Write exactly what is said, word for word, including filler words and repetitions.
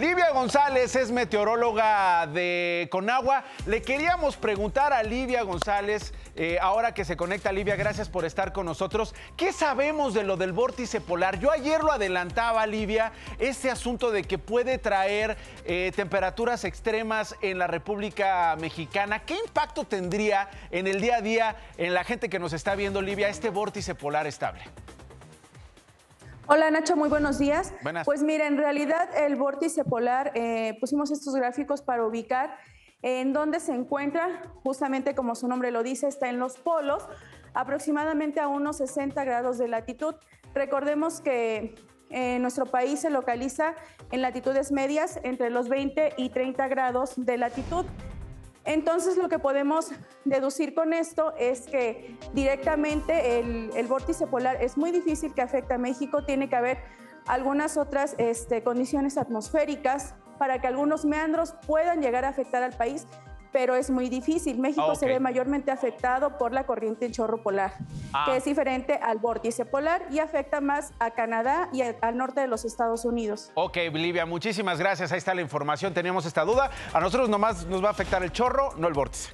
Libia González es meteoróloga de Conagua. Le queríamos preguntar a Libia González, eh, ahora que se conecta, Libia, gracias por estar con nosotros. ¿Qué sabemos de lo del vórtice polar? Yo ayer lo adelantaba, Libia, este asunto de que puede traer eh, temperaturas extremas en la República Mexicana. ¿Qué impacto tendría en el día a día, en la gente que nos está viendo, Libia, este vórtice polar estable? Hola, Nacho, muy buenos días. Buenas. Pues mira, en realidad el vórtice polar, eh, pusimos estos gráficos para ubicar en dónde se encuentra, justamente como su nombre lo dice, está en los polos, aproximadamente a unos sesenta grados de latitud. Recordemos que eh, nuestro país se localiza en latitudes medias entre los veinte y treinta grados de latitud. Entonces, lo que podemos deducir con esto es que directamente el, el vórtice polar es muy difícil que afecte a México. Tiene que haber algunas otras este, condiciones atmosféricas para que algunos meandros puedan llegar a afectar al país, pero es muy difícil. México okay. se ve mayormente afectado por la corriente en chorro polar, ah. que es diferente al vórtice polar y afecta más a Canadá y a, al norte de los Estados Unidos. Ok, Libia, muchísimas gracias. Ahí está la información. Teníamos esta duda. A nosotros nomás nos va a afectar el chorro, no el vórtice.